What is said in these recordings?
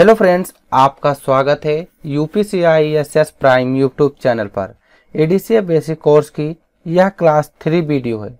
Hello friends, आपका स्वागत है UPCICSS प्राइम यूट्यूब चैनल पर। ADCA बेसिक कोर्स की यह क्लास 3 वीडियो है।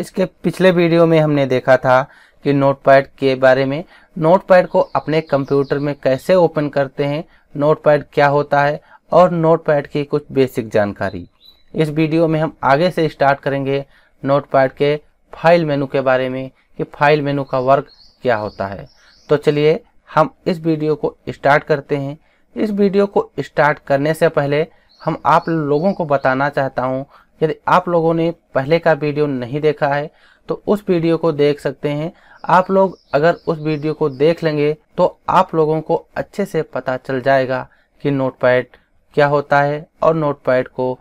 इसके पिछले वीडियो में हमने देखा था कि नोटपैड के बारे में, नोटपैड को अपने कंप्यूटर में कैसे ओपन करते हैं, नोटपैड क्या होता है और नोटपैड की कुछ बेसिक जानकारी। इस वीडियो में हम आगे से स्टार्ट करेंगे नोटपैड के फाइल मेनू के बारे में कि फाइल मेनू का वर्क क्या होता है। तो चलिए हम इस वीडियो को स्टार्ट करते हैं। इस वीडियो को स्टार्ट करने से पहले हम आप लोगों को बताना चाहता हूं, यदि आप लोगों ने पहले का वीडियो नहीं देखा है तो उस वीडियो को देख सकते हैं। आप लोग अगर उस वीडियो को देख लेंगे तो आप लोगों को अच्छे से पता चल जाएगा कि नोटपैड क्या होता है और नोटपैड को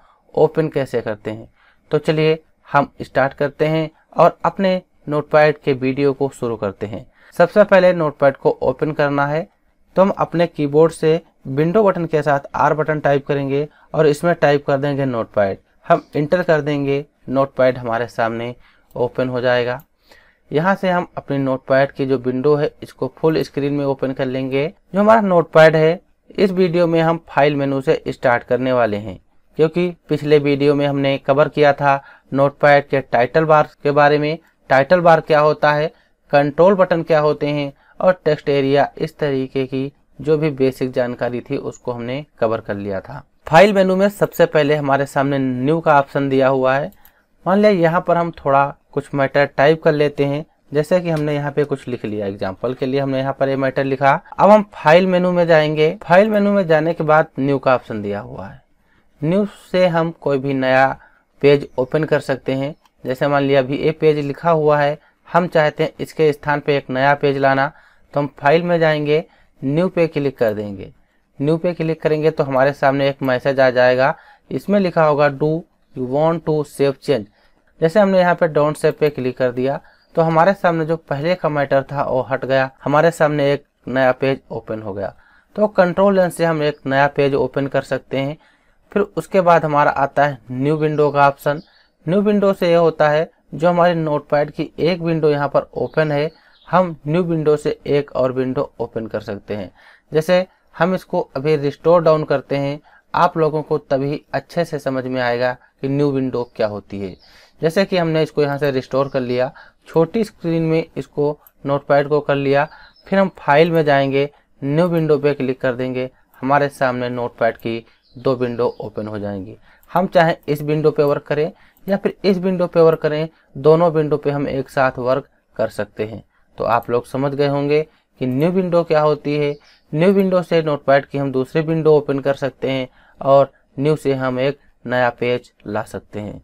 ओपन कैसे करते हैं। तो चलिए हम स्टार्ट करते हैं और अपने नोटपैड के वीडियो को शुरू करते हैं। सबसे पहले नोटपैड को ओपन करना है तो हम अपने कीबोर्ड से विंडो बटन के साथ आर बटन टाइप करेंगे और इसमें टाइप कर देंगे नोटपैड। हम इंटर कर देंगे, नोटपैड हमारे सामने ओपन हो जाएगा। यहाँ से हम अपनी नोटपैड की जो विंडो है इसको फुल स्क्रीन में ओपन कर लेंगे। जो हमारा नोटपैड है, इस वीडियो में हम फाइल मेनू से स्टार्ट करने वाले हैं क्योंकि पिछले वीडियो में हमने कवर किया था नोटपैड के टाइटल बार के बारे में। टाइटल बार क्या होता है, कंट्रोल बटन क्या होते हैं और टेक्स्ट एरिया, इस तरीके की जो भी बेसिक जानकारी थी उसको हमने कवर कर लिया था। फाइल मेनू में सबसे पहले हमारे सामने न्यू का ऑप्शन दिया हुआ है। मान लिया यहाँ पर हम थोड़ा कुछ मैटर टाइप कर लेते हैं, जैसे कि हमने यहाँ पे कुछ लिख लिया। एग्जांपल के लिए हमने यहाँ पर ये मैटर लिखा। अब हम फाइल मेनू में जाएंगे। फाइल मेनू में जाने के बाद न्यू का ऑप्शन दिया हुआ है। न्यू से हम कोई भी नया पेज ओपन कर सकते हैं। जैसे मान लिया अभी ये पेज लिखा हुआ है, हम चाहते हैं इसके स्थान पर एक नया पेज लाना, तो हम फाइल में जाएंगे, न्यू पे क्लिक कर देंगे। न्यू पे क्लिक करेंगे तो हमारे सामने एक मैसेज आ जाएगा, इसमें लिखा होगा do you want to save change. जैसे हमने यहाँ पे डोंट सेव पे क्लिक कर दिया तो हमारे सामने जो पहले का मैटर था वो हट गया, हमारे सामने एक नया पेज ओपन हो गया। तो कंट्रोल एन से हम एक नया पेज ओपन कर सकते हैं। फिर उसके बाद हमारा आता है न्यू विंडो का ऑप्शन। न्यू विंडो से ये होता है जो हमारे नोटपैड की एक विंडो यहाँ पर ओपन है, हम न्यू विंडो से एक और विंडो ओपन कर सकते हैं। जैसे हम इसको अभी रिस्टोर डाउन करते हैं, आप लोगों को तभी अच्छे से समझ में आएगा कि न्यू विंडो क्या होती है। जैसे कि हमने इसको यहाँ से रिस्टोर कर लिया, छोटी स्क्रीन में इसको नोटपैड को कर लिया। फिर हम फाइल में जाएंगे, न्यू विंडो पे क्लिक कर देंगे, हमारे सामने नोटपैड की दो विंडो ओपन हो जाएंगी। हम चाहे इस विंडो पे वर्क करें या फिर इस विंडो पे वर्क करें, दोनों विंडो पे हम एक साथ वर्क कर सकते हैं। तो आप लोग समझ गए होंगे कि न्यू विंडो क्या होती है। न्यू विंडो से नोटपैड की हम दूसरी विंडो ओपन कर सकते हैं और न्यू से हम एक नया पेज ला सकते हैं।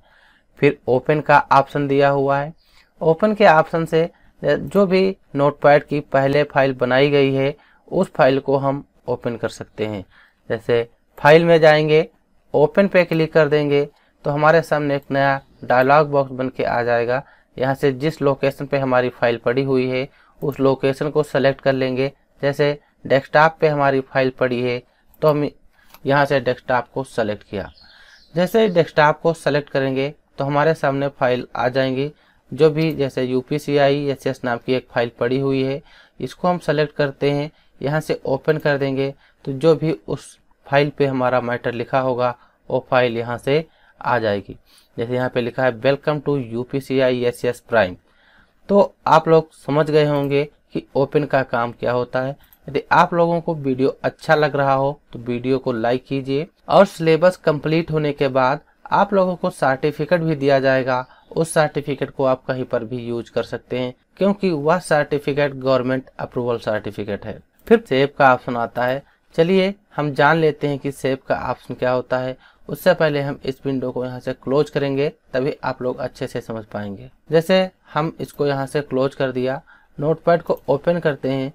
फिर ओपन का ऑप्शन दिया हुआ है। ओपन के ऑप्शन से जो भी नोटपैड की पहले फाइल बनाई गई है उस फाइल को हम ओपन कर सकते हैं। जैसे फाइल में जाएंगे, ओपन पे क्लिक कर देंगे तो हमारे सामने एक नया डायलॉग बॉक्स बन के आ जाएगा। यहाँ से जिस लोकेशन पर हमारी फाइल पड़ी हुई है उस लोकेशन को सेलेक्ट कर लेंगे। जैसे डेस्कटॉप पे हमारी फाइल पड़ी है तो हम यहाँ से डेस्कटॉप को सेलेक्ट किया। जैसे डेस्कटॉप को सेलेक्ट करेंगे तो हमारे सामने फाइल आ जाएंगी। जो भी जैसे UPCICSS नाम की एक फाइल पड़ी हुई है, इसको हम सेलेक्ट करते हैं, यहाँ से ओपन कर देंगे तो जो भी उस फाइल पे हमारा मैटर लिखा होगा वो फाइल यहाँ से आ जाएगी। जैसे यहाँ पे लिखा है वेलकम टू UPCICSS प्राइम। तो आप लोग समझ गए होंगे कि ओपन का काम क्या होता है। यदि आप लोगों को वीडियो अच्छा लग रहा हो तो वीडियो को लाइक कीजिए और सिलेबस कंप्लीट होने के बाद आप लोगों को सर्टिफिकेट भी दिया जाएगा। उस सर्टिफिकेट को आप कहीं पर भी यूज कर सकते हैं क्योंकि वह सर्टिफिकेट गवर्नमेंट अप्रूवल सर्टिफिकेट है। फिर सेव का ऑप्शन आता है। चलिए हम जान लेते हैं कि सेव का ऑप्शन क्या होता है। उससे पहले हम इस विंडो को यहाँ से क्लोज करेंगे, तभी आप लोग अच्छे से समझ पाएंगे। जैसे हम इसको यहाँ से क्लोज कर दिया, नोटपैड को ओपन करते हैं।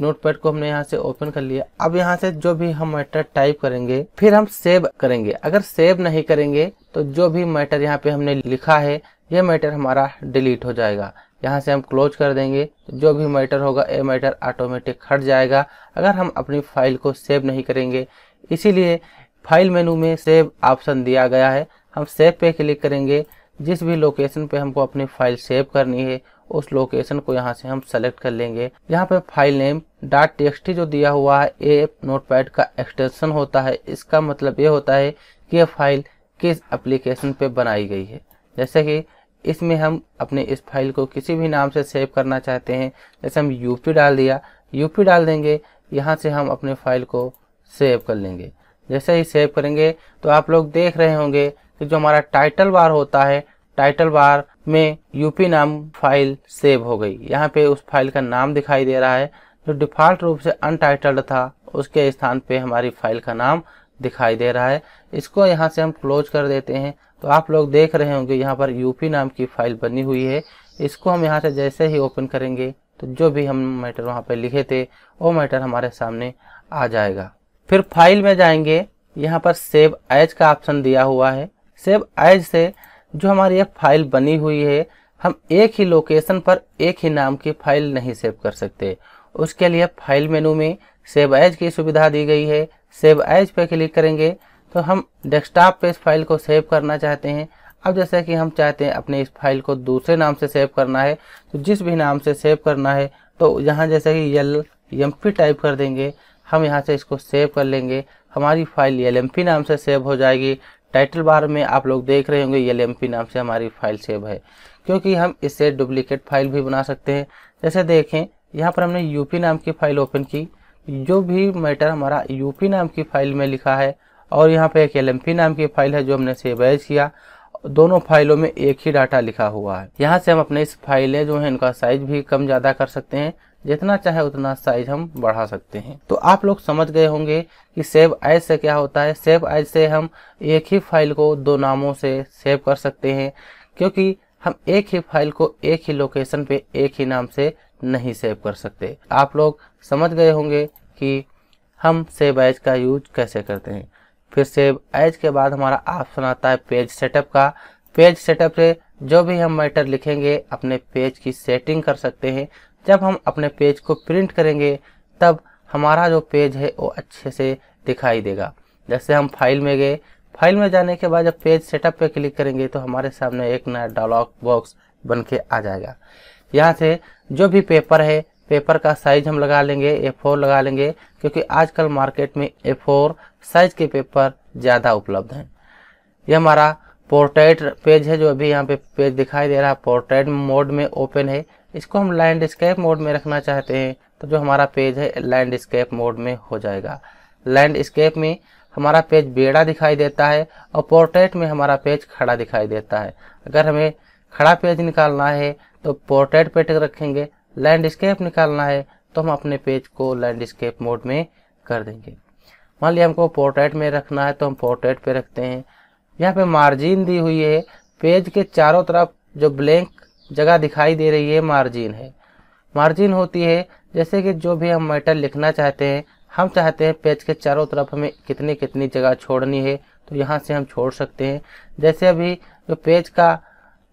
नोटपैड को हमने यहाँ से ओपन कर लिया। अब यहाँ से जो भी हम मैटर टाइप करेंगे, फिर हम सेव करेंगे। अगर सेव नहीं करेंगे तो जो भी मैटर यहाँ पे हमने लिखा है ये मैटर हमारा डिलीट हो जाएगा। यहाँ से हम क्लोज कर देंगे तो जो भी मैटर होगा ये मैटर ऑटोमेटिक हट जाएगा अगर हम अपनी फाइल को सेव नहीं करेंगे। इसीलिए फाइल मेनू में सेव ऑप्शन दिया गया है। हम सेव पे क्लिक करेंगे। जिस भी लोकेशन पे हमको अपनी फाइल सेव करनी है उस लोकेशन को यहाँ से हम सेलेक्ट कर लेंगे। यहाँ पे फाइल नेम .txt जो दिया हुआ है ये नोटपैड का एक्सटेंशन होता है। इसका मतलब ये होता है कि ये फाइल किस एप्लीकेशन पे बनाई गई है। जैसे कि इसमें हम अपने इस फाइल को किसी भी नाम से सेव करना चाहते हैं, जैसे हम यूपी डाल दिया, यूपी डाल देंगे। यहाँ से हम अपने फाइल को सेव कर लेंगे। जैसे ही सेव करेंगे तो आप लोग देख रहे होंगे कि जो हमारा टाइटल बार होता है, टाइटल बार में यूपी नाम फाइल सेव हो गई। यहाँ पे उस फाइल का नाम दिखाई दे रहा है जो डिफ़ॉल्ट रूप से अनटाइटल्ड था, उसके स्थान पे हमारी फाइल का नाम दिखाई दे रहा है। इसको यहाँ से हम क्लोज कर देते हैं तो आप लोग देख रहे होंगे यहाँ पर यूपी नाम की फाइल बनी हुई है। इसको हम यहाँ से जैसे ही ओपन करेंगे तो जो भी हम मैटर वहाँ पे लिखे थे वो मैटर हमारे सामने आ जाएगा। फिर फाइल में जाएंगे, यहाँ पर सेव एज का ऑप्शन दिया हुआ है। सेव एज से जो हमारी ये फाइल बनी हुई है, हम एक ही लोकेशन पर एक ही नाम की फाइल नहीं सेव कर सकते। उसके लिए फाइल मेनू में सेव एज की सुविधा दी गई है। सेव एज पे क्लिक करेंगे तो हम डेस्कटॉप पे इस फाइल को सेव करना चाहते हैं। अब जैसे कि हम चाहते हैं अपने इस फाइल को दूसरे नाम से सेव करना है, तो जिस भी नाम से सेव करना है तो यहाँ जैसे कि LMP टाइप कर देंगे, हम यहाँ से इसको सेव कर लेंगे। हमारी फाइल LMP नाम से सेव हो जाएगी। टाइटल बार में आप लोग देख रहे होंगे LMP नाम से हमारी फाइल सेव है, क्योंकि हम इससे डुप्लीकेट फाइल भी बना सकते हैं। जैसे देखें यहाँ पर हमने यूपी नाम की फाइल ओपन की, जो भी मैटर हमारा यूपी नाम की फाइल में लिखा है और यहाँ पे एक LMP नाम की फाइल है जो हमने सेव एज किया, दोनों फाइलों में एक ही डाटा लिखा हुआ है। यहाँ से हम अपने इस फाइलें जो हैं इनका साइज भी कम ज़्यादा कर सकते हैं, जितना चाहे उतना साइज हम बढ़ा सकते हैं। तो आप लोग समझ गए होंगे कि सेव एज से क्या होता है। सेव एज से हम एक ही फाइल को दो नामों से सेव कर सकते हैं, क्योंकि हम एक ही फाइल को एक ही लोकेशन पे एक ही नाम से नहीं सेव कर सकते। आप लोग समझ गए होंगे कि हम सेव एज का यूज कैसे करते हैं। फिर सेव एज के बाद हमारा ऑप्शन आता है पेज सेटअप का। पेज सेटअप से जो भी हम मैटर लिखेंगे अपने पेज की सेटिंग कर सकते हैं। जब हम अपने पेज को प्रिंट करेंगे तब हमारा जो पेज है वो अच्छे से दिखाई देगा। जैसे हम फाइल में गए, फाइल में जाने के बाद जब पेज सेटअप पे क्लिक करेंगे तो हमारे सामने एक नया डायलॉग बॉक्स बन के आ जाएगा। यहाँ से जो भी पेपर है, पेपर का साइज हम लगा लेंगे, A4 लगा लेंगे, क्योंकि आजकल मार्केट में A4 साइज के पेपर ज़्यादा उपलब्ध हैं। यह हमारा पोर्ट्रेट पेज है, जो अभी यहाँ पे पेज दिखाई दे रहा है पोर्ट्रेट मोड में ओपन है। इसको हम लैंडस्केप मोड में रखना चाहते हैं तो जो हमारा पेज है लैंडस्केप मोड में हो जाएगा। लैंडस्केप में हमारा पेज बेड़ा दिखाई देता है और पोर्ट्रेट में हमारा पेज खड़ा दिखाई देता है। अगर हमें खड़ा पेज निकालना है तो पोर्ट्रेट पे टिक रखेंगे, लैंडस्केप निकालना है तो हम अपने पेज को लैंडस्केप मोड में कर देंगे। मान लिया हमको पोर्ट्रेट में रखना है तो हम पोर्ट्रेट पे रखते हैं। यहाँ पे मार्जिन दी हुई है, पेज के चारों तरफ जो ब्लैंक जगह दिखाई दे रही है मार्जिन है। मार्जिन होती है जैसे कि जो भी हम मैटर लिखना चाहते हैं, हम चाहते हैं पेज के चारों तरफ हमें कितनी कितनी जगह छोड़नी है तो यहाँ से हम छोड़ सकते हैं। जैसे अभी जो पेज का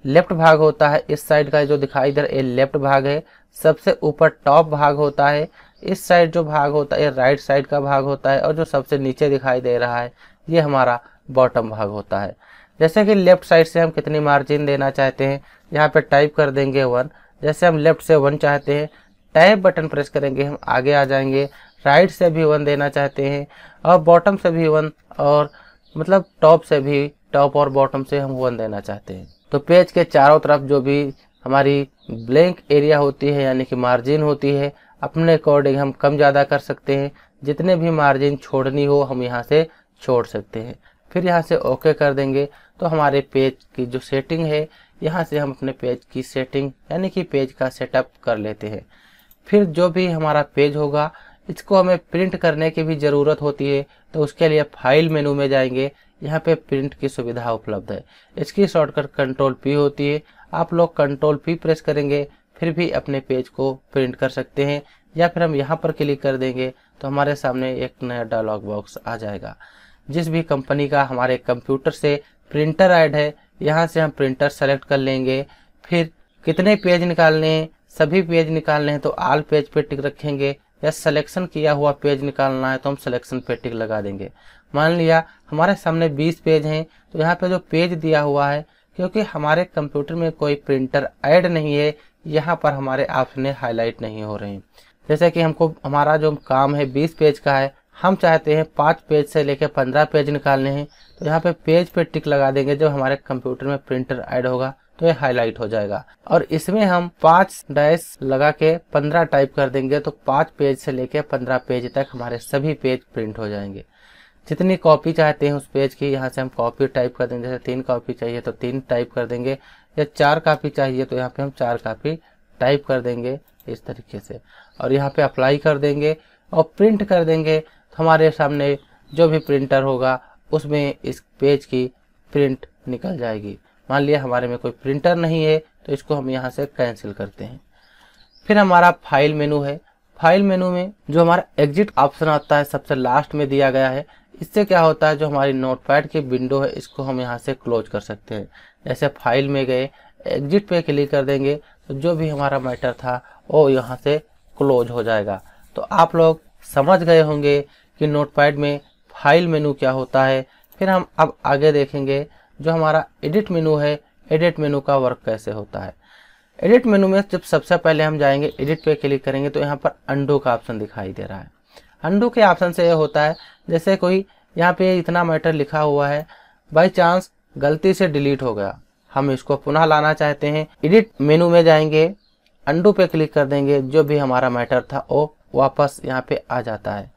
लेफ्ट भाग होता है, इस साइड का जो दिखाई दे रहा है लेफ्ट भाग है, सबसे ऊपर टॉप भाग होता है, इस साइड जो भाग होता है राइट साइड का भाग होता है, और जो सबसे नीचे दिखाई दे रहा है ये हमारा बॉटम भाग होता है। जैसे कि लेफ्ट साइड से हम कितनी मार्जिन देना चाहते हैं, यहाँ पे टाइप कर देंगे 1। जैसे हम लेफ्ट से 1 चाहते हैं, टाइप बटन प्रेस करेंगे, हम आगे आ जाएंगे। राइट से भी 1 देना चाहते हैं और बॉटम से भी 1, और मतलब टॉप से भी, टॉप और बॉटम से हम 1 देना चाहते हैं। तो पेज के चारों तरफ जो भी हमारी ब्लैंक एरिया होती है यानी कि मार्जिन होती है, अपने अकॉर्डिंग हम कम ज़्यादा कर सकते हैं। जितने भी मार्जिन छोड़नी हो हम यहाँ से छोड़ सकते हैं। फिर यहाँ से ओके कर देंगे तो हमारे पेज की जो सेटिंग है, यहाँ से हम अपने पेज की सेटिंग यानी कि पेज का सेटअप कर लेते हैं। फिर जो भी हमारा पेज होगा इसको हमें प्रिंट करने की भी ज़रूरत होती है, तो उसके लिए फाइल मेनू में जाएंगे। यहाँ पे प्रिंट की सुविधा उपलब्ध है, इसकी शॉर्टकट Ctrl P होती है। आप लोग Ctrl P प्रेस करेंगे फिर भी अपने पेज को प्रिंट कर सकते हैं, या फिर हम यहाँ पर क्लिक कर देंगे तो हमारे सामने एक नया डायलॉग बॉक्स आ जाएगा। जिस भी कंपनी का हमारे कंप्यूटर से प्रिंटर ऐड है, यहाँ से हम प्रिंटर सेलेक्ट कर लेंगे। फिर कितने पेज निकालने हैं, सभी पेज निकालने हैं तो ऑल पेज पे टिक रखेंगे, या सिलेक्शन किया हुआ पेज निकालना है तो हम सिलेक्शन पे टिक लगा देंगे। मान लिया हमारे सामने 20 पेज हैं तो यहाँ पे जो पेज दिया हुआ है, क्योंकि हमारे कंप्यूटर में कोई प्रिंटर ऐड नहीं है, यहाँ पर हमारे ऑप्शन हाईलाइट नहीं हो रहे हैं। जैसे कि हमको हमारा जो काम है 20 पेज का है, हम चाहते हैं 5 पेज से लेकर 15 पेज निकालने हैं, तो यहाँ पे पेज पे टिक लगा देंगे। जब हमारे कंप्यूटर में प्रिंटर ऐड होगा तो ये हाईलाइट हो जाएगा। और इसमें हम 5 डैश लगा के 15 टाइप कर देंगे, तो 5 पेज से लेकर 15 पेज तक हमारे सभी पेज प्रिंट हो जाएंगे। जितनी कॉपी चाहते हैं उस पेज की, यहाँ से हम कॉपी टाइप कर देंगे। जैसे 3 कॉपी चाहिए तो 3 टाइप कर देंगे, या 4 कॉपी चाहिए तो यहाँ पे हम 4 कॉपी टाइप कर देंगे इस तरीके से, और यहाँ पे अप्लाई कर देंगे और प्रिंट कर देंगे। तो हमारे सामने जो भी प्रिंटर होगा उसमें इस पेज की प्रिंट निकल जाएगी। मान लिया हमारे में कोई प्रिंटर नहीं है तो इसको हम यहाँ से कैंसिल करते हैं। फिर हमारा फाइल मेनू है। फाइल मेनू में जो हमारा एग्जिट ऑप्शन आता है सबसे लास्ट में दिया गया है। इससे क्या होता है, जो हमारी नोटपैड की विंडो है इसको हम यहाँ से क्लोज कर सकते हैं। जैसे फाइल में गए, एग्जिट पे क्लिक कर देंगे तो जो भी हमारा मैटर था वो यहाँ से क्लोज हो जाएगा। तो आप लोग समझ गए होंगे कि नोटपैड में फाइल मेनू क्या होता है। फिर हम अब आगे देखेंगे जो हमारा एडिट मेनू है, एडिट मेनू का वर्क कैसे होता है। एडिट मेनू में जब सबसे पहले हम जाएंगे, एडिट पे क्लिक करेंगे तो यहाँ पर अंडू का ऑप्शन दिखाई दे रहा है। अंडू के ऑप्शन से यह होता है, जैसे कोई यहाँ पे इतना मैटर लिखा हुआ है, बाय चांस गलती से डिलीट हो गया, हम इसको पुनः लाना चाहते हैं। एडिट मेनू में जाएंगे, अंडू पे क्लिक कर देंगे, जो भी हमारा मैटर था वो वापस यहाँ पे आ जाता है।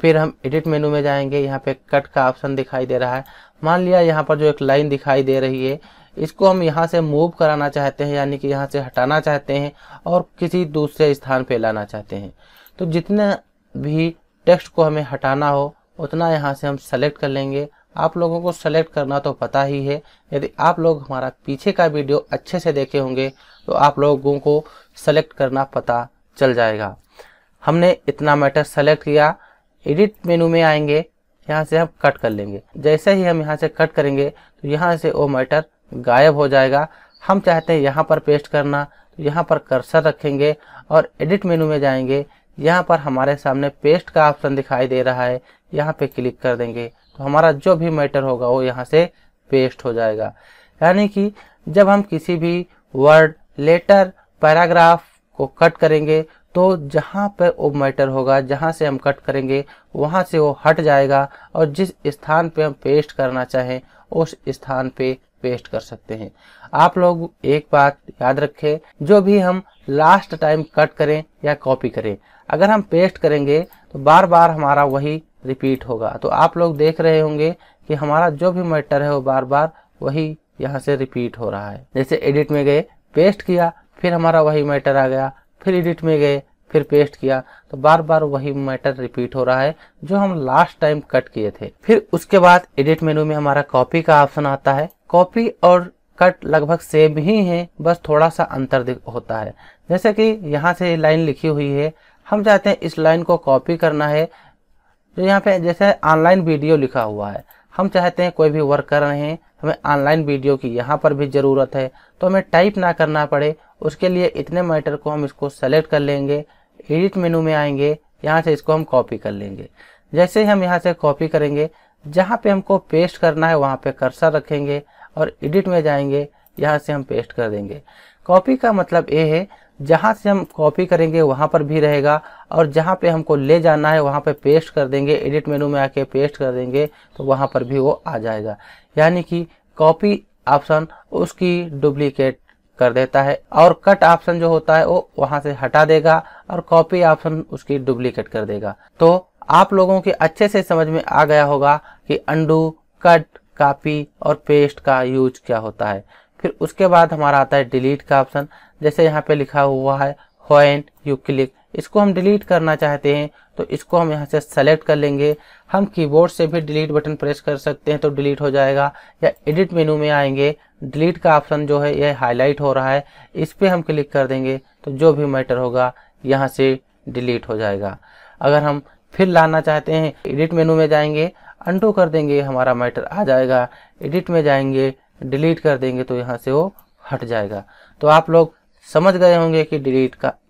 फिर हम एडिट मेनू में जाएंगे, यहाँ पे कट का ऑप्शन दिखाई दे रहा है। मान लिया यहाँ पर जो एक लाइन दिखाई दे रही है, इसको हम यहाँ से मूव कराना चाहते हैं, यानी कि यहाँ से हटाना चाहते हैं और किसी दूसरे स्थान पे लाना चाहते हैं। तो जितना भी टेक्स्ट को हमें हटाना हो उतना यहाँ से हम सेलेक्ट कर लेंगे। आप लोगों को सेलेक्ट करना तो पता ही है। यदि आप लोग हमारा पीछे का वीडियो अच्छे से देखे होंगे तो आप लोगों को सेलेक्ट करना पता चल जाएगा। हमने इतना मैटर सेलेक्ट किया, एडिट मेनू में आएंगे, यहाँ से हम कट कर लेंगे। जैसे ही हम यहाँ से कट करेंगे तो यहाँ से वो मैटर गायब हो जाएगा। हम चाहते हैं यहाँ पर पेस्ट करना, तो यहाँ पर कर्सर रखेंगे और एडिट मेनू में जाएंगे, यहाँ पर हमारे सामने पेस्ट का ऑप्शन दिखाई दे रहा है, यहाँ पे क्लिक कर देंगे तो हमारा जो भी मैटर होगा वो यहाँ से पेस्ट हो जाएगा। यानी कि जब हम किसी भी वर्ड, लेटर, पैराग्राफ को कट करेंगे तो जहाँ पर वो मैटर होगा, जहाँ से हम कट करेंगे वहाँ से वो हट जाएगा और जिस स्थान पे हम पेस्ट करना चाहें उस स्थान पे पेस्ट कर सकते हैं। आप लोग एक बात याद रखें, जो भी हम लास्ट टाइम कट करें या कॉपी करें, अगर हम पेस्ट करेंगे तो बार बार हमारा वही रिपीट होगा। तो आप लोग देख रहे होंगे कि हमारा जो भी मैटर है वो बार बार वही यहाँ से रिपीट हो रहा है। जैसे एडिट में गए, पेस्ट किया, फिर हमारा वही मैटर आ गया, फिर एडिट में गए, फिर पेस्ट किया, तो बार बार वही मैटर रिपीट हो रहा है जो हम लास्ट टाइम कट किए थे। फिर उसके बाद एडिट मेनू में हमारा कॉपी का ऑप्शन आता है। कॉपी और कट लगभग सेम ही है, बस थोड़ा सा अंतर होता है। जैसे कि यहाँ से लाइन लिखी हुई है, हम चाहते हैं इस लाइन को कॉपी करना है। जो यहाँ पे जैसे ऑनलाइन वीडियो लिखा हुआ है, हम चाहते हैं कोई भी वर्क कर रहे हैं, हमें ऑनलाइन वीडियो की यहाँ पर भी ज़रूरत है, तो हमें टाइप ना करना पड़े उसके लिए इतने मैटर को हम इसको सेलेक्ट कर लेंगे। एडिट मेनू में आएंगे, यहाँ से इसको हम कॉपी कर लेंगे। जैसे ही हम यहाँ से कॉपी करेंगे, जहाँ पे हमको पेस्ट करना है वहाँ पे कर्सर रखेंगे और एडिट में जाएंगे, यहाँ से हम पेस्ट कर देंगे। कॉपी का मतलब ये है, जहाँ से हम कॉपी करेंगे वहाँ पर भी रहेगा और जहाँ पे हमको ले जाना है वहाँ पे पेस्ट कर देंगे। एडिट मेनू में आके पेस्ट कर देंगे तो वहाँ पर भी वो आ जाएगा। यानी कि कॉपी ऑप्शन उसकी डुप्लीकेट कर देता है और कट ऑप्शन जो होता है वो वहाँ से हटा देगा और कॉपी ऑप्शन उसकी डुप्लीकेट कर देगा। तो आप लोगों के अच्छे से समझ में आ गया होगा कि अंडू, कट, कॉपी और पेस्ट का यूज क्या होता है। फिर उसके बाद हमारा आता है डिलीट का ऑप्शन। जैसे यहाँ पे लिखा हुआ है व्हेन यू क्लिक, इसको हम डिलीट करना चाहते हैं तो इसको हम यहाँ से सेलेक्ट कर लेंगे। हम कीबोर्ड से भी डिलीट बटन प्रेस कर सकते हैं तो डिलीट हो जाएगा, या एडिट मेनू में आएंगे, डिलीट का ऑप्शन जो है यह हाईलाइट हो रहा है, इस पर हम क्लिक कर देंगे तो जो भी मैटर होगा यहाँ से डिलीट हो जाएगा। अगर हम फिर लाना चाहते हैं, एडिट मेनू में जाएंगे, अंडू कर देंगे, हमारा मैटर आ जाएगा। एडिट में जाएंगे, डिलीट कर देंगे तो यहाँ से वो हट जाएगा। तो आप लोग समझ गए होंगे कि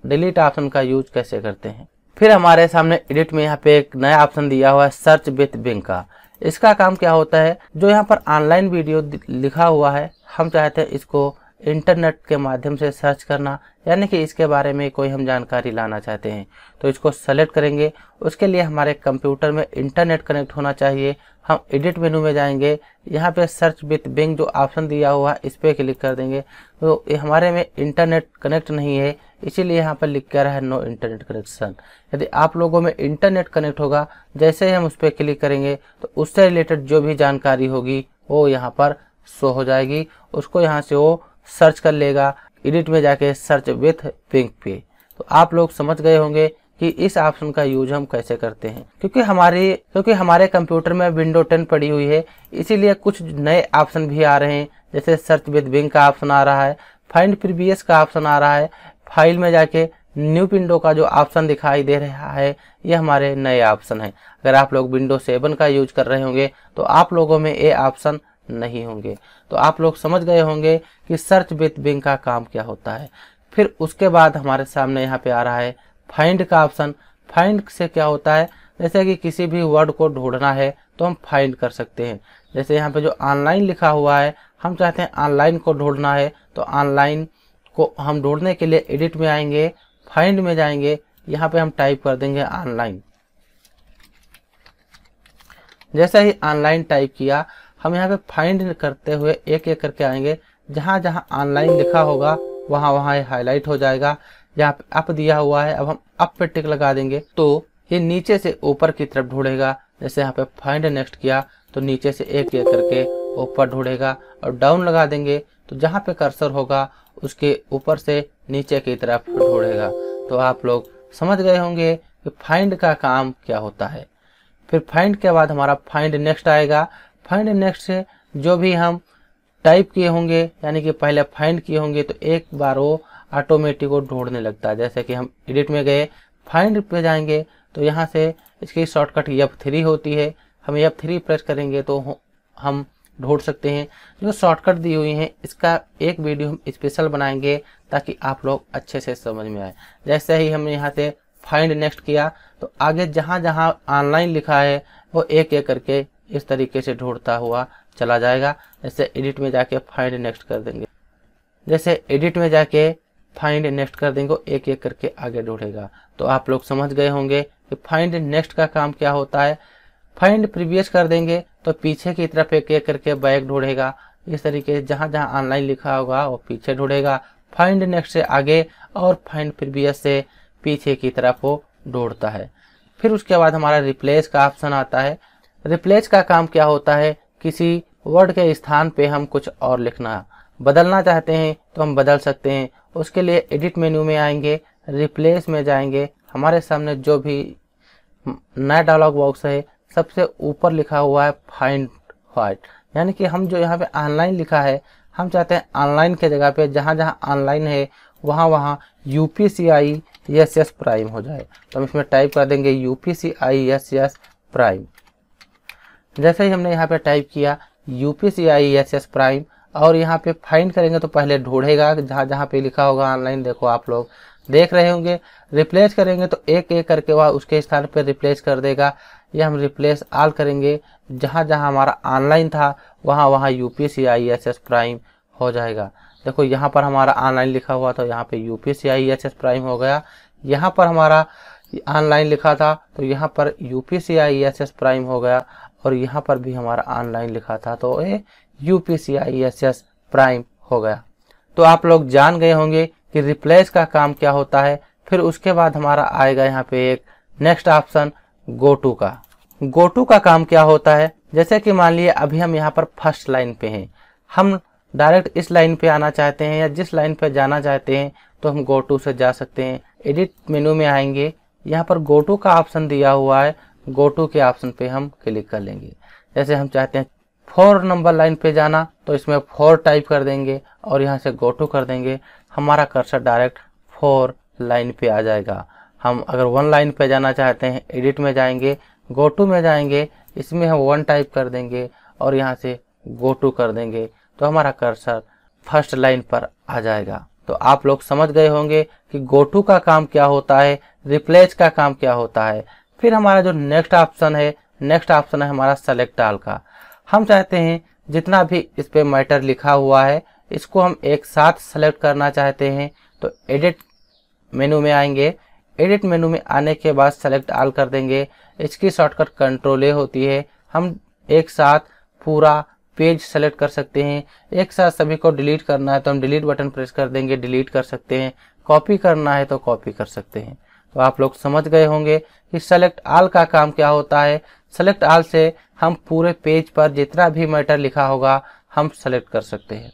डिलीट ऑप्शन का यूज कैसे करते हैं। फिर हमारे सामने एडिट में यहाँ पे एक नया ऑप्शन दिया हुआ है, सर्च विथ बिंग का। इसका काम क्या होता है, जो यहाँ पर ऑनलाइन वीडियो लिखा हुआ है, हम चाहते हैं इसको इंटरनेट के माध्यम से सर्च करना, यानी कि इसके बारे में कोई हम जानकारी लाना चाहते हैं तो इसको सेलेक्ट करेंगे। उसके लिए हमारे कंप्यूटर में इंटरनेट कनेक्ट होना चाहिए। हम एडिट मेनू में जाएंगे, यहाँ पे सर्च विथ बिंग जो ऑप्शन दिया हुआ है इस पर क्लिक कर देंगे। तो हमारे में इंटरनेट कनेक्ट नहीं है इसीलिए यहाँ पर लिख कर है नो इंटरनेट कनेक्शन। यदि आप लोगों में इंटरनेट कनेक्ट होगा, जैसे ही हम उस पर क्लिक करेंगे तो उससे रिलेटेड जो भी जानकारी होगी वो यहाँ पर शो हो जाएगी। उसको यहाँ से वो सर्च कर लेगा एडिट में जाके सर्च विथ बिंग पे। तो आप लोग समझ गए होंगे कि इस ऑप्शन का यूज हम कैसे करते हैं, क्योंकि हमारे कंप्यूटर में विंडो 10 पड़ी हुई है इसीलिए कुछ नए ऑप्शन भी आ रहे हैं। जैसे सर्च विथ बिंग का ऑप्शन आ रहा है, फाइंड प्रीवियस का ऑप्शन आ रहा है, फाइल में जाके न्यू विंडो का जो ऑप्शन दिखाई दे रहा है ये हमारे नए ऑप्शन है। अगर आप लोग विंडो 7 का यूज कर रहे होंगे तो आप लोगों में ये ऑप्शन नहीं होंगे। तो आप लोग समझ गए होंगे कि सर्च विथ बिंग का काम क्या होता है। फिर उसके बाद हमारे सामने यहाँ पे आ रहा है फाइंड का ऑप्शन। फाइंड से क्या होता है, जैसे कि किसी भी वर्ड को ढूंढना है तो हम फाइंड कर सकते हैं। जैसे यहाँ पे जो ऑनलाइन लिखा हुआ है, हम चाहते हैं ऑनलाइन को ढूंढना है तो ऑनलाइन को हम ढूंढने के लिए एडिट में आएंगे, फाइंड में जाएंगे, यहाँ पे हम टाइप कर देंगे ऑनलाइन। जैसे ही ऑनलाइन टाइप किया, हम यहाँ पे फाइंड करते हुए एक एक करके आएंगे। जहाँ जहाँ ऑनलाइन लिखा होगा वहाँ वहाँ ये हाईलाइट हो जाएगा। यहाँ पे अप दिया हुआ है, अब हम अप पे टिक लगा देंगे तो ये नीचे से ऊपर की तरफ ढूंढेगा। जैसे यहाँ पे फाइंड नेक्स्ट किया तो नीचे से एक एक करके ऊपर ढूंढेगा, और डाउन लगा देंगे तो जहाँ पे कर्सर होगा उसके ऊपर से नीचे की तरफ ढूंढेगा। तो आप लोग समझ गए होंगे कि फाइंड का काम क्या होता है। फिर फाइंड के बाद हमारा फाइंड नेक्स्ट आएगा। फाइंड नेक्स्ट से जो भी हम टाइप किए होंगे, यानी कि पहले फाइंड किए होंगे, तो एक बार वो ऑटोमेटिक वो ढूंढने लगता है। जैसे कि हम एडिट में गए, फाइंड पे जाएंगे तो यहाँ से इसकी शॉर्टकट F3 होती है। हम F3 प्रेस करेंगे तो हम ढूंढ सकते हैं। जो शॉर्टकट दी हुई हैं इसका एक वीडियो हम स्पेशल बनाएंगे ताकि आप लोग अच्छे से समझ में आए। जैसे ही हमने यहाँ से फाइंड नेक्स्ट किया तो आगे जहाँ जहाँ ऑनलाइन लिखा है वो एक एक करके इस तरीके से ढूंढता हुआ चला जाएगा। जैसे एडिट में जाके फाइंड नेक्स्ट कर देंगे, वो एक एक करके आगे ढूंढेगा। तो आप लोग समझ गए होंगे कि फाइंड नेक्स्ट का काम क्या होता है। फाइंड प्रीवियस कर देंगे तो पीछे की तरफ एक एक करके बैक ढूंढेगा। इस तरीके से जहाँ जहाँ ऑनलाइन लिखा होगा वो पीछे ढूंढेगा, फाइंड नेक्स्ट से आगे और फाइंड प्रीवियस से पीछे की तरफ वो ढूंढता है। फिर उसके बाद हमारा रिप्लेस का ऑप्शन आता है। रिप्लेस का काम क्या होता है, किसी वर्ड के स्थान पे हम कुछ और लिखना बदलना चाहते हैं तो हम बदल सकते हैं। उसके लिए एडिट मेन्यू में आएंगे, रिप्लेस में जाएंगे, हमारे सामने जो भी नया डायलॉग बॉक्स है सबसे ऊपर लिखा हुआ है फाइंड व्हाट, यानी कि हम जो यहाँ पे ऑनलाइन लिखा है हम चाहते हैं ऑनलाइन के जगह पे जहाँ जहाँ ऑनलाइन है वहाँ वहाँ UPCICSS प्राइम हो जाए। तो हम इसमें टाइप कर देंगे UPCICSS प्राइम। जैसे ही हमने यहाँ पे टाइप किया UPCICSS प्राइम और यहाँ पे फाइंड करेंगे तो पहले ढूंढेगा जहाँ जहाँ पे लिखा होगा ऑनलाइन, देखो आप लोग देख रहे होंगे। रिप्लेस करेंगे तो एक एक करके वह उसके स्थान पे रिप्लेस कर देगा। ये हम रिप्लेस आल करेंगे, जहाँ जहाँ हमारा ऑनलाइन था वहाँ वहाँ UPCICSS प्राइम हो जाएगा। देखो यहाँ पर हमारा ऑनलाइन लिखा हुआ था, यहाँ पे UPCICSS प्राइम हो गया। यहाँ पर हमारा ऑनलाइन लिखा था तो यहाँ पर UPCICSS प्राइम हो गया, और यहाँ पर भी हमारा ऑनलाइन लिखा था तो ये UPCICSS प्राइम हो गया। तो आप लोग जान गए होंगे कि रिप्लेस का काम क्या होता है। फिर उसके बाद हमारा आएगा यहाँ पे एक नेक्स्ट ऑप्शन गोटू का। गोटू का काम क्या होता है, जैसे कि मान लिए अभी हम यहाँ पर फर्स्ट लाइन पे हैं, हम डायरेक्ट इस लाइन पे आना चाहते हैं या जिस लाइन पे जाना चाहते हैं तो हम गोटू से जा सकते हैं। एडिट मेनू में आएंगे, यहाँ पर गोटू का ऑप्शन दिया हुआ है, गोटू के ऑप्शन पे हम क्लिक कर लेंगे। जैसे हम चाहते हैं 4 नंबर लाइन पे जाना तो इसमें 4 टाइप कर देंगे और यहाँ से गोटू कर देंगे, हमारा कर्सर डायरेक्ट 4 लाइन पे आ जाएगा। हम अगर 1 लाइन पे जाना चाहते हैं एडिट में जाएंगे, गोटू में जाएंगे, इसमें हम 1 टाइप कर देंगे और यहाँ से गोटू कर देंगे तो हमारा कर्सर फर्स्ट लाइन पर आ जाएगा। तो आप लोग समझ गए होंगे कि गोटू का काम क्या होता है, रिप्लेस का काम क्या होता है। फिर हमारा जो नेक्स्ट ऑप्शन है हमारा सेलेक्ट ऑल का। हम चाहते हैं जितना भी इस पर मैटर लिखा हुआ है इसको हम एक साथ सेलेक्ट करना चाहते हैं तो एडिट मेनू में आएंगे। एडिट मेनू में आने के बाद सेलेक्ट आल कर देंगे। इसकी शॉर्टकट कंट्रोल ए होती है। हम एक साथ पूरा पेज सेलेक्ट कर सकते हैं। एक साथ सभी को डिलीट करना है तो हम डिलीट बटन प्रेस कर देंगे, डिलीट कर सकते हैं। कॉपी करना है तो कॉपी कर सकते हैं। तो आप लोग समझ गए होंगे कि सेलेक्ट आल का काम क्या होता है। सेलेक्ट आल से हम पूरे पेज पर जितना भी मैटर लिखा होगा हम सेलेक्ट कर सकते हैं।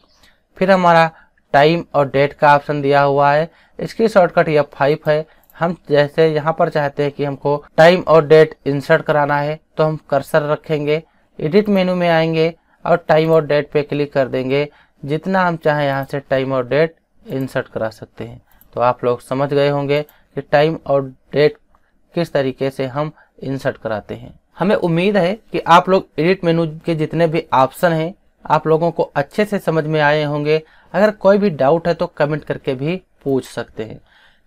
फिर हमारा टाइम और डेट का ऑप्शन दिया हुआ है। इसकी शॉर्टकट F5 है। हम जैसे यहाँ पर चाहते हैं कि हमको टाइम और डेट इंसर्ट कराना है तो हम कर्सर रखेंगे, एडिट मेनू में आएंगे और टाइम और डेट पे क्लिक कर देंगे। जितना हम चाहें यहाँ से टाइम और डेट इंसर्ट करा सकते हैं। तो आप लोग समझ गए होंगे कि टाइम और डेट किस तरीके से हम इंसर्ट कराते हैं। हमें उम्मीद है कि आप लोग एडिट मेनू के जितने भी ऑप्शन हैं आप लोगों को अच्छे से समझ में आए होंगे। अगर कोई भी डाउट है तो कमेंट करके भी पूछ सकते हैं।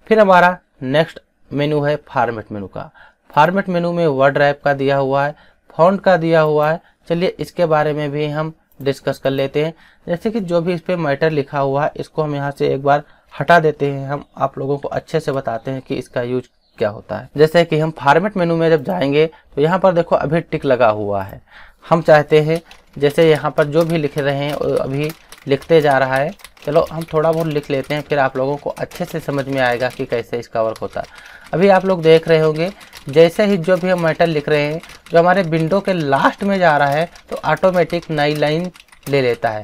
फिर हमारा नेक्स्ट मेनू है फॉर्मेट मेनू का। फॉर्मेट मेनू में वर्ड रैप का दिया हुआ है, फॉन्ट का दिया हुआ है। चलिए इसके बारे में भी हम डिस्कस कर लेते हैं। जैसे कि जो भी इस पर मैटर लिखा हुआ है इसको हम यहाँ से एक बार हटा देते हैं। हम आप लोगों को अच्छे से बताते हैं कि इसका यूज क्या होता है। जैसे कि हम फॉर्मेट मेनू में जब जाएंगे तो यहाँ पर देखो अभी टिक लगा हुआ है। हम चाहते हैं जैसे यहाँ पर जो भी लिख रहे हैं अभी लिखते जा रहा है। चलो हम थोड़ा बहुत लिख लेते हैं फिर आप लोगों को अच्छे से समझ में आएगा कि कैसे इसका वर्क होता है। अभी आप लोग देख रहे होंगे जैसे ही जो भी हम मैटर लिख रहे हैं जो हमारे विंडो के लास्ट में जा रहा है तो ऑटोमेटिक नई लाइन ले लेता है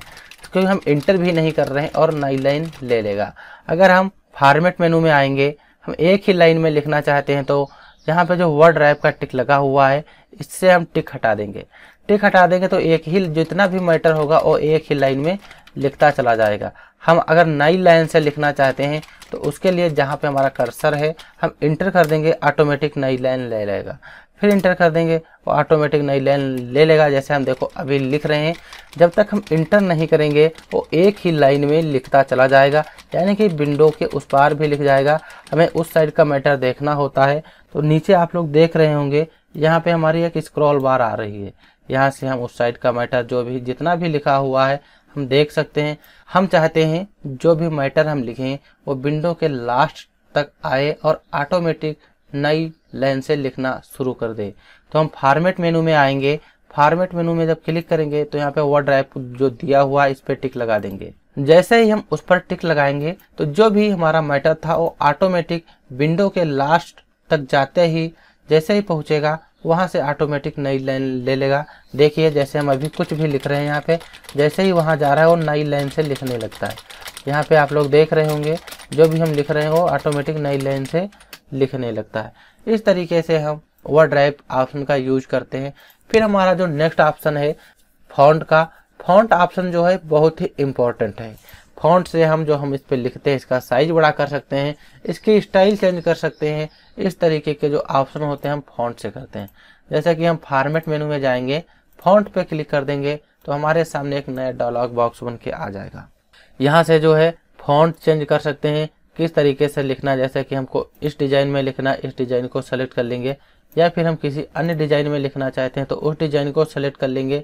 क्योंकि हम इंटर भी नहीं कर रहे हैं और नई लाइन ले लेगा। अगर हम फॉर्मेट मेनू में आएंगे हम एक ही लाइन में लिखना चाहते हैं तो यहाँ पे जो वर्ड रैप का टिक लगा हुआ है इससे हम टिक हटा देंगे। टिक हटा देंगे तो एक ही जितना भी मैटर होगा वो एक ही लाइन में लिखता चला जाएगा। हम अगर नई लाइन से लिखना चाहते हैं तो उसके लिए जहाँ पे हमारा कर्सर है हम इंटर कर देंगे, ऑटोमेटिक नई लाइन ले लेगा। फिर इंटर कर देंगे वो ऑटोमेटिक नई लाइन ले लेगा। जैसे हम देखो अभी लिख रहे हैं, जब तक हम इंटर नहीं करेंगे वो एक ही लाइन में लिखता चला जाएगा, यानी कि विंडो के उस पार भी लिख जाएगा। हमें उस साइड का मैटर देखना होता है तो नीचे आप लोग देख रहे होंगे यहाँ पे हमारी एक स्क्रॉल बार आ रही है। यहाँ से हम उस साइड का मैटर जो भी जितना भी लिखा हुआ है हम देख सकते हैं। हम चाहते हैं जो भी मैटर हम लिखें वो विंडो के लास्ट तक आए और ऑटोमेटिक नई लाइन से लिखना शुरू कर दे। तो हम फॉर्मेट मेनू में आएंगे। फॉर्मेट मेनू में जब क्लिक करेंगे तो यहाँ पे वर्ड रैप जो दिया हुआ है इस पर टिक लगा देंगे। जैसे ही हम उस पर टिक लगाएंगे तो जो भी हमारा मैटर था वो ऑटोमेटिक विंडो के लास्ट तक जाते ही जैसे ही पहुँचेगा वहाँ से ऑटोमेटिक नई लाइन ले लेगा। देखिए जैसे हम अभी कुछ भी लिख रहे हैं यहाँ पे जैसे ही वहाँ जा रहा है वो नई लाइन से लिखने लगता है। यहाँ पे आप लोग देख रहे होंगे जो भी हम लिख रहे हैं वो ऑटोमेटिक नई लाइन से लिखने लगता है। इस तरीके से हम वर्ड रैप ऑप्शन का यूज करते हैं। फिर हमारा जो नेक्स्ट ऑप्शन है फॉन्ट का। फॉन्ट ऑप्शन जो है बहुत ही इम्पोर्टेंट है। फॉन्ट से हम इस पर लिखते हैं इसका साइज बड़ा कर सकते हैं, इसकी स्टाइल चेंज कर सकते हैं। इस तरीके के जो ऑप्शन होते हैं हम फॉन्ट से करते हैं। जैसे कि हम फॉर्मेट मेनू में जाएंगे, फॉन्ट पे क्लिक कर देंगे तो हमारे सामने एक नया डायलॉग बॉक्स बन के आ जाएगा। यहाँ से जो है फॉन्ट चेंज कर सकते हैं किस तरीके से लिखना। जैसे कि हमको इस डिज़ाइन में लिखना, इस डिज़ाइन को सेलेक्ट कर लेंगे, या फिर हम किसी अन्य डिज़ाइन में लिखना चाहते हैं तो उस डिज़ाइन को सेलेक्ट कर लेंगे।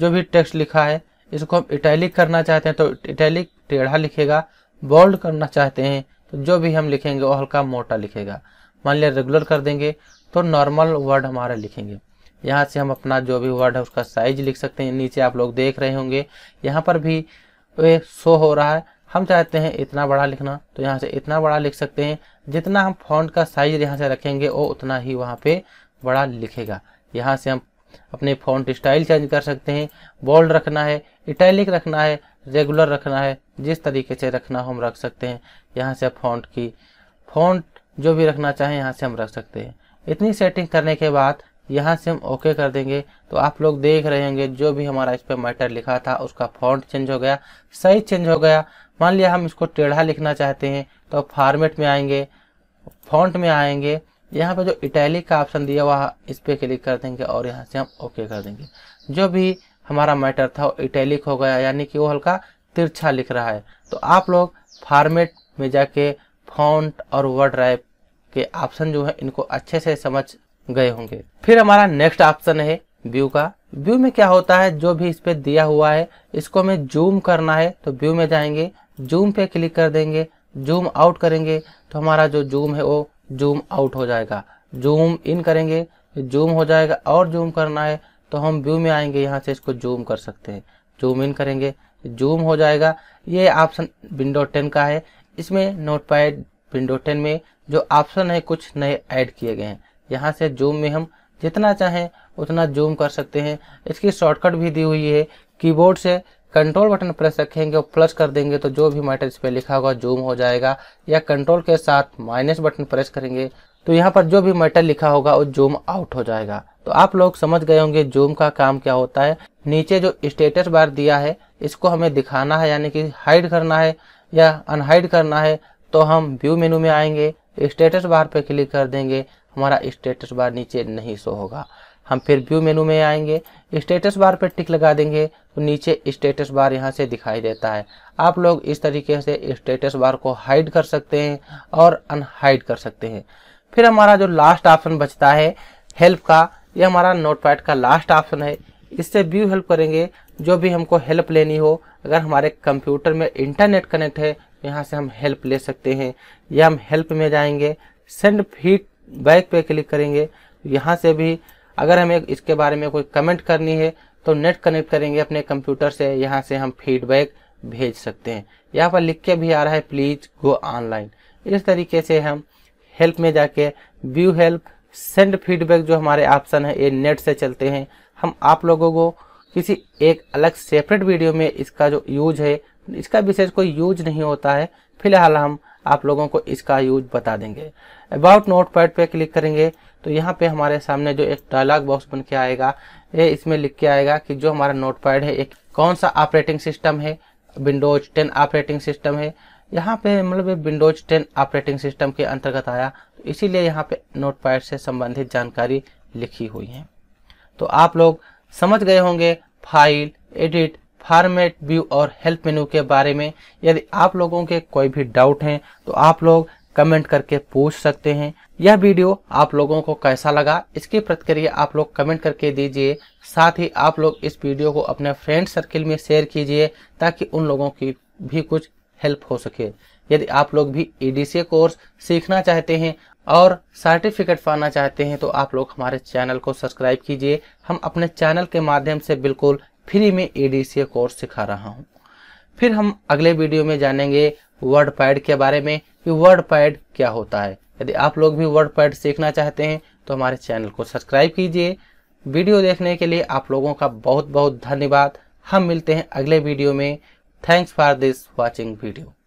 जो भी टेक्स्ट लिखा है इसको हम इटैलिक करना चाहते हैं तो इटैलिक टेढ़ा लिखेगा। बोल्ड करना चाहते हैं तो जो भी हम लिखेंगे वो हल्का मोटा लिखेगा। मान लिया रेगुलर कर देंगे तो नॉर्मल वर्ड हमारा लिखेंगे। यहाँ से हम अपना जो भी वर्ड है उसका साइज लिख सकते हैं। नीचे आप लोग देख रहे होंगे यहाँ पर भी ये शो हो रहा है। हम चाहते हैं इतना बड़ा लिखना तो यहाँ से इतना बड़ा लिख सकते हैं। जितना हम फॉन्ट का साइज यहाँ से रखेंगे वो उतना ही वहाँ पे बड़ा लिखेगा। यहाँ से हम अपने फॉन्ट स्टाइल चेंज कर सकते हैं। बोल्ड रखना है, इटैलिक रखना है, रेगुलर रखना है, जिस तरीके से रखना हम रख सकते हैं। यहाँ से फॉन्ट जो भी रखना चाहें यहाँ से हम रख सकते हैं। इतनी सेटिंग करने के बाद यहाँ से हम ओके कर देंगे तो आप लोग देख रहे होंगे जो भी हमारा इस पर मैटर लिखा था उसका फॉन्ट चेंज हो गया, साइज चेंज हो गया। मान लिया हम इसको टेढ़ा लिखना चाहते हैं तो फॉर्मेट में आएंगे, फॉन्ट में आएंगे, यहाँ पे जो इटैलिक का ऑप्शन दिया हुआ इस पर क्लिक कर देंगे और यहाँ से हम ओके कर देंगे। जो भी हमारा मैटर था वो इटैलिक हो गया, यानी कि वो हल्का तिरछा लिख रहा है। तो आप लोग फॉर्मेट में जाके फॉन्ट और वर्ड रैप के ऑप्शन जो है इनको अच्छे से समझ गए होंगे। फिर हमारा नेक्स्ट ऑप्शन है व्यू का। व्यू में क्या होता है, जो भी इस पे दिया हुआ है इसको हमें जूम करना है तो व्यू में जाएंगे, जूम पे क्लिक कर देंगे, जूम आउट करेंगे तो हमारा जो जूम है वो जूम आउट हो जाएगा। जूम इन करेंगे जूम हो जाएगा, और जूम करना है तो हम व्यू में आएंगे, यहाँ से इसको जूम कर सकते हैं। जूम इन करेंगे जूम हो जाएगा। ये ऑप्शन विंडो 10 का है। इसमें नोटपैड विंडो 10 में जो ऑप्शन है कुछ नए ऐड किए गए हैं। यहाँ से जूम में हम जितना चाहें उतना जूम कर सकते हैं। इसकी शॉर्टकट भी दी हुई है। कीबोर्ड से कंट्रोल बटन प्रेस रखेंगे और प्लस कर देंगे तो जो भी मैटर इस पर लिखा होगा जूम हो जाएगा, या कंट्रोल के साथ माइनस बटन प्रेस करेंगे तो यहाँ पर जो भी मैटर लिखा होगा वो जूम आउट हो जाएगा। तो आप लोग समझ गए होंगे जूम का काम क्या होता है। नीचे जो स्टेटस बार दिया है इसको हमें दिखाना है, यानी कि हाइड करना है या अनहाइड करना है। तो हम व्यू मेनू में आएंगे, स्टेटस बार पर क्लिक कर देंगे, हमारा स्टेटस बार नीचे नहीं शो होगा। हम फिर व्यू मेनू में आएंगे, स्टेटस बार पर टिक लगा देंगे तो नीचे स्टेटस बार यहाँ से दिखाई देता है। आप लोग इस तरीके से स्टेटस बार को हाइड कर सकते हैं और अनहाइड कर सकते हैं। फिर हमारा जो लास्ट ऑप्शन बचता है हेल्प का, ये हमारा नोटपैड का लास्ट ऑप्शन है। इससे व्यू हेल्प करेंगे, जो भी हमको हेल्प लेनी हो, अगर हमारे कंप्यूटर में इंटरनेट कनेक्ट है यहाँ से हम हेल्प ले सकते हैं। या हम हेल्प में जाएंगे, सेंड फीडबैक पे क्लिक करेंगे, यहाँ से भी अगर हमें इसके बारे में कोई कमेंट करनी है तो नेट कनेक्ट करेंगे अपने कंप्यूटर से, यहाँ से हम फीडबैक भेज सकते हैं। यहाँ पर लिख के भी आ रहा है प्लीज गो ऑनलाइन। इस तरीके से हम हेल्प में जाके व्यू हेल्प सेंड फीडबैक जो हमारे ऑप्शन है ये नेट से चलते हैं। हम आप लोगों को किसी एक अलग सेपरेट वीडियो में इसका जो यूज है, इसका विशेष कोई यूज नहीं होता है, फिलहाल हम आप लोगों को इसका यूज बता देंगे। अबाउट नोटपैड पे क्लिक करेंगे तो यहाँ पे हमारे सामने जो एक डायलॉग बॉक्स बन के आएगा, ये इसमें लिख के आएगा कि जो हमारा नोटपैड है एक कौन सा ऑपरेटिंग सिस्टम है, विंडोज 10 ऑपरेटिंग सिस्टम है। यहाँ पे मतलब विंडोज 10 ऑपरेटिंग सिस्टम के अंतर्गत आया, इसीलिए यहाँ पे नोटपैड से संबंधित जानकारी लिखी हुई है। तो आप लोग समझ गए होंगे फाइल, एडिट, फॉर्मेट, व्यू और हेल्प मेनू के बारे में। यदि आप लोगों के कोई भी डाउट हैं तो आप लोग कमेंट करके पूछ सकते हैं। यह वीडियो आप लोगों को कैसा लगा इसकी प्रतिक्रिया आप लोग कमेंट करके दीजिए। साथ ही आप लोग इस वीडियो को अपने फ्रेंड सर्किल में शेयर कीजिए ताकि उन लोगों की भी कुछ हेल्प हो सके। यदि आप लोग भी ADCA कोर्स सीखना चाहते हैं और सर्टिफिकेट पाना चाहते हैं तो आप लोग हमारे चैनल को सब्सक्राइब कीजिए। हम अपने चैनल के माध्यम से बिल्कुल फ्री में ADCA कोर्स सिखा रहा हूँ। फिर हम अगले वीडियो में जानेंगे वर्ड पैड के बारे में कि वर्ड पैड क्या होता है। यदि आप लोग भी वर्ड पैड सीखना चाहते हैं तो हमारे चैनल को सब्सक्राइब कीजिए। वीडियो देखने के लिए आप लोगों का बहुत बहुत धन्यवाद। हम मिलते हैं अगले वीडियो में। Thanks for this watching video.